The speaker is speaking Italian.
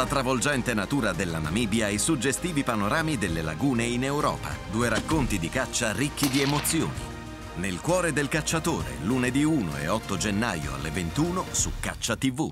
alla travolgente natura della Namibia e suggestivi panorami delle lagune in Europa. Due racconti di caccia ricchi di emozioni. Nel cuore del cacciatore, lunedì 1 e 8 gennaio alle 21 su Caccia TV.